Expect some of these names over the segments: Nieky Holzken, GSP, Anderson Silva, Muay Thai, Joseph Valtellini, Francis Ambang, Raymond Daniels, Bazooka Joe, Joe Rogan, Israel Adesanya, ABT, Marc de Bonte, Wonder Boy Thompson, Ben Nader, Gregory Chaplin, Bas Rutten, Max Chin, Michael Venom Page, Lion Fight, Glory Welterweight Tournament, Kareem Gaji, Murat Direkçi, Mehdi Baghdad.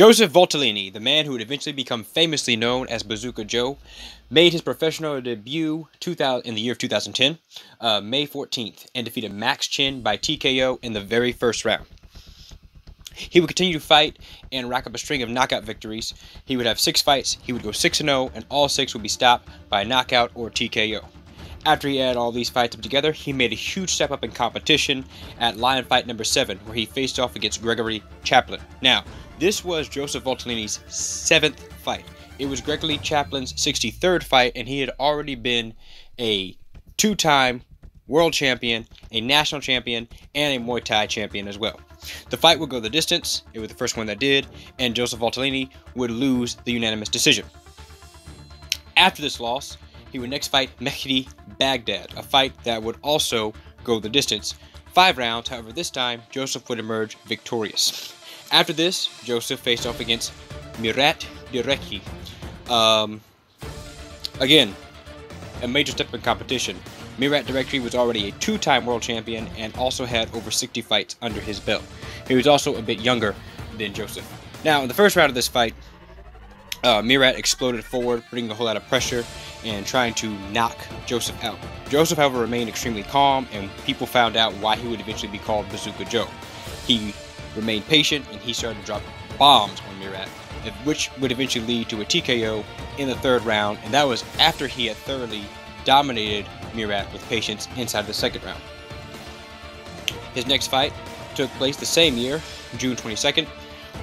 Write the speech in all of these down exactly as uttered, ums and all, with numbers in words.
Joseph Valtellini, the man who would eventually become famously known as Bazooka Joe, made his professional debut in the year of two thousand ten, uh, May fourteenth, and defeated Max Chin by T K O in the very first round. He would continue to fight and rack up a string of knockout victories. He would have six fights, he would go six and oh, and all six would be stopped by knockout or T K O. After he had all these fights up together, he made a huge step up in competition at Lion Fight number seven, where he faced off against Gregory Chaplin. Now, this was Joseph Valtellini's seventh fight. It was Gregory Chaplin's sixty-third fight, and he had already been a two-time world champion, a national champion, and a Muay Thai champion as well. The fight would go the distance. It was the first one that did, and Joseph Valtellini would lose the unanimous decision. After this loss, he would next fight Mehdi Baghdad, a fight that would also go the distance. Five rounds, however, this time, Joseph would emerge victorious. After this, Joseph faced off against Murat Direkçi. Um, again, a major step in competition. Murat Direkçi was already a two-time world champion and also had over sixty fights under his belt. He was also a bit younger than Joseph. Now, in the first round of this fight, Uh, Murat exploded forward, bringing a whole lot of pressure and trying to knock Joseph out. Joseph, however, remained extremely calm, and people found out why he would eventually be called Bazooka Joe. He remained patient, and he started to drop bombs on Murat, which would eventually lead to a T K O in the third round, and that was after he had thoroughly dominated Murat with patience inside the second round. His next fight took place the same year, June twenty-second,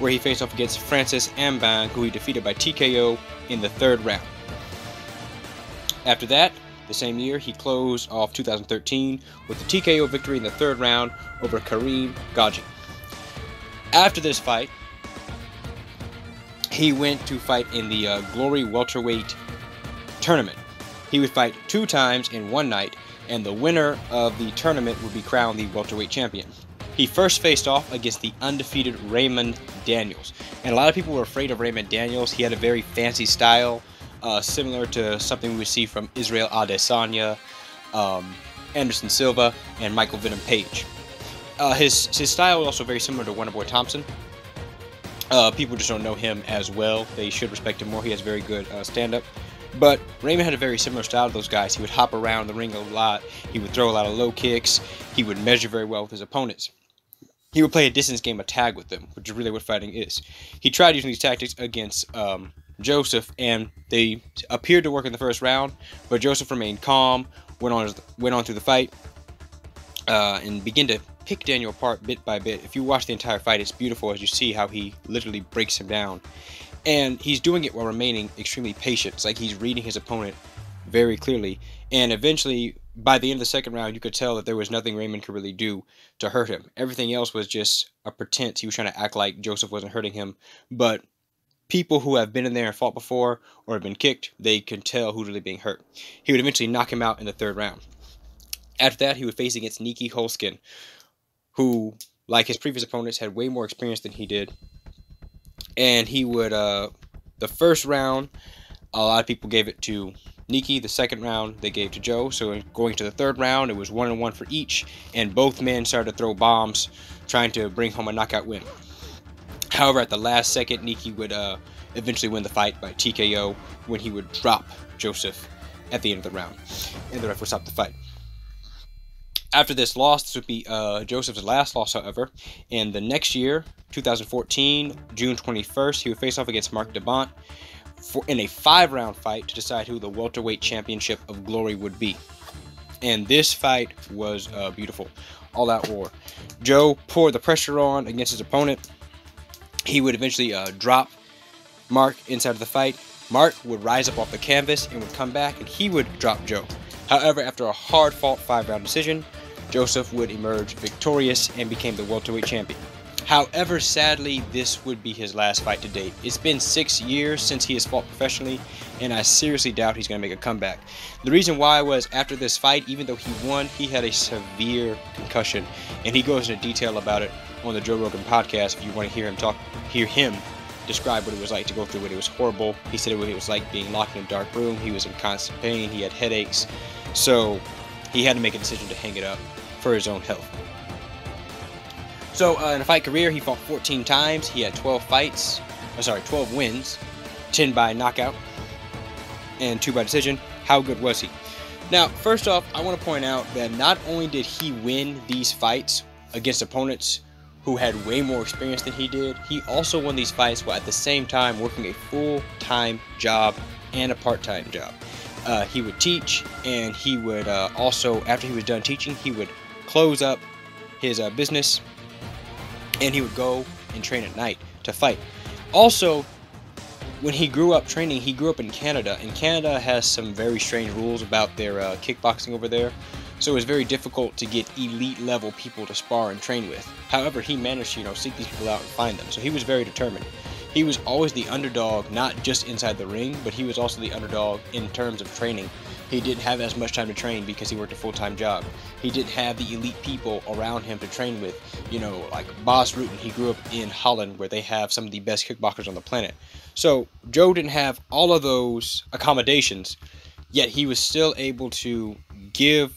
where he faced off against Francis Ambang, who he defeated by T K O in the third round. After that, the same year, he closed off two thousand thirteen with a T K O victory in the third round over Kareem Gaji. After this fight, he went to fight in the uh, Glory Welterweight Tournament. He would fight two times in one night, and the winner of the tournament would be crowned the welterweight champion. He first faced off against the undefeated Raymond Daniels. And a lot of people were afraid of Raymond Daniels. He had a very fancy style, uh, similar to something we would see from Israel Adesanya, um, Anderson Silva, and Michael Venom Page. Uh, his, his style was also very similar to Wonder Boy Thompson. Uh, people just don't know him as well. They should respect him more. He has very good uh, stand-up. But Raymond had a very similar style to those guys. He would hop around the ring a lot. He would throw a lot of low kicks. He would measure very well with his opponents. He would play a distance game of tag with them, which is really what fighting is. He tried using these tactics against um, Joseph, and they appeared to work in the first round, but Joseph remained calm, went on went on through the fight, uh, and began to pick Daniel apart bit by bit. If you watch the entire fight, it's beautiful as you see how he literally breaks him down. And he's doing it while remaining extremely patient. It's like he's reading his opponent very clearly, and eventually, by the end of the second round, you could tell that there was nothing Raymond could really do to hurt him. Everything else was just a pretense. He was trying to act like Joseph wasn't hurting him. But people who have been in there and fought before or have been kicked, they can tell who's really being hurt. He would eventually knock him out in the third round. After that, he would face against Nieky Holzken, who, like his previous opponents, had way more experience than he did. And he would, uh, the first round, a lot of people gave it to Nieky. The second round they gave to Joe, so going to the third round, it was one and one for each, and both men started to throw bombs, trying to bring home a knockout win. However, at the last second, Nieky would uh, eventually win the fight by T K O when he would drop Joseph at the end of the round, and the ref would stop the fight. After this loss, this would be uh, Joseph's last loss, however, and the next year, two thousand fourteen, June twenty-first, he would face off against Marc de Bonte For, in a five-round fight to decide who the welterweight championship of Glory would be. And this fight was uh, beautiful. All-out war. Joe poured the pressure on against his opponent. He would eventually uh, drop Marc inside of the fight. Marc would rise up off the canvas and would come back, and he would drop Joe. However, after a hard-fought five-round decision, Joseph would emerge victorious and became the welterweight champion. However, sadly, this would be his last fight to date. It's been six years since he has fought professionally, and I seriously doubt he's going to make a comeback. The reason why was after this fight, even though he won, he had a severe concussion, and he goes into detail about it on the Joe Rogan podcast if you want to hear him talk, hear him describe what it was like to go through it. It was horrible. He said it was like being locked in a dark room. He was in constant pain. He had headaches. So he had to make a decision to hang it up for his own health. So uh, in a fight career, he fought fourteen times, he had twelve fights, oh, sorry, twelve wins, ten by knockout, and two by decision. How good was he? Now, first off, I want to point out that not only did he win these fights against opponents who had way more experience than he did, he also won these fights while at the same time working a full-time job and a part-time job. Uh, he would teach, and he would uh, also, after he was done teaching, he would close up his uh, business, and he would go and train at night to fight. Also, when he grew up training, he grew up in Canada, and Canada has some very strange rules about their uh, kickboxing over there, so it was very difficult to get elite level people to spar and train with. However, he managed to, you know, seek these people out and find them, so he was very determined. He was always the underdog, not just inside the ring, but he was also the underdog in terms of training. He didn't have as much time to train because he worked a full-time job. He didn't have the elite people around him to train with. You know, like Bas Rutten, he grew up in Holland where they have some of the best kickboxers on the planet. So Joe didn't have all of those accommodations, yet he was still able to give,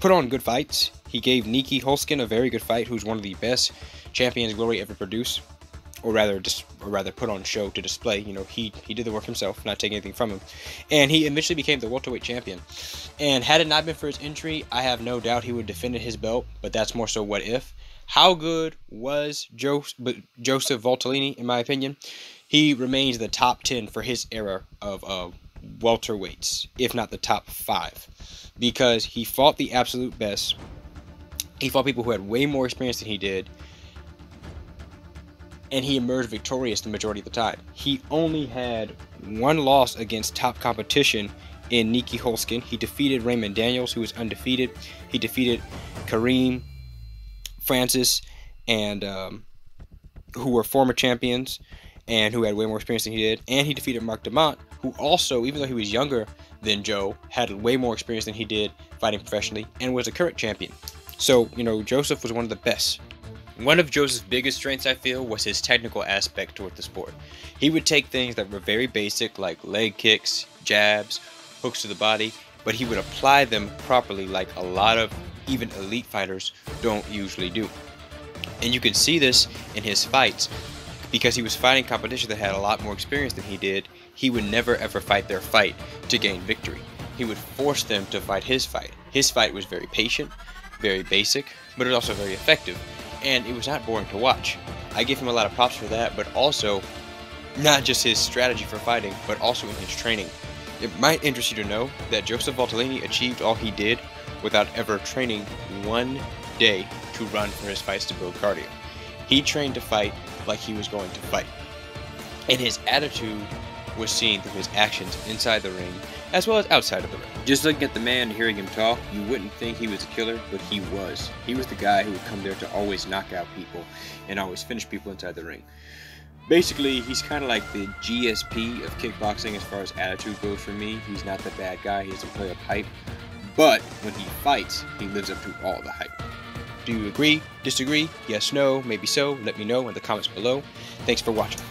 put on good fights. He gave Nieky Holzken a very good fight, who's one of the best champions Glory ever produced, or rather just or rather put on show to display. You know, he he did the work himself, not taking anything from him, and he eventually became the welterweight champion. And had it not been for his injury, I have no doubt he would have defended his belt, but that's more so what if. How good was Joe, Joseph Valtellini? In my opinion, he remains the top ten for his era of uh, welterweights, if not the top five, because he fought the absolute best. He fought people who had way more experience than he did, and he emerged victorious the majority of the time. He only had one loss against top competition in Nieky Holzken. He defeated Raymond Daniels, who was undefeated. He defeated Kareem, Francis, and um, who were former champions and who had way more experience than he did. And he defeated Marc de Bonte, who also, even though he was younger than Joe, had way more experience than he did fighting professionally and was a current champion. So, you know, Joseph was one of the best. One of Joseph's biggest strengths, I feel, was his technical aspect toward the sport. He would take things that were very basic, like leg kicks, jabs, hooks to the body, but he would apply them properly like a lot of even elite fighters don't usually do. And you can see this in his fights. Because he was fighting competition that had a lot more experience than he did, he would never ever fight their fight to gain victory. He would force them to fight his fight. His fight was very patient, very basic, but it was also very effective. And it was not boring to watch. I give him a lot of props for that, but also not just his strategy for fighting, but also in his training. It might interest you to know that Joseph Valtellini achieved all he did without ever training one day to run for his fights to build cardio. He trained to fight like he was going to fight. And his attitude was seen through his actions inside the ring as well as outside of the ring. Just looking at the man and hearing him talk, you wouldn't think he was a killer, but he was. He was the guy who would come there to always knock out people and always finish people inside the ring. Basically, he's kind of like the G S P of kickboxing as far as attitude goes for me. He's not the bad guy, he doesn't play up hype, but when he fights, he lives up to all the hype. Do you agree? Disagree? Yes, no, maybe so? Let me know in the comments below. Thanks for watching.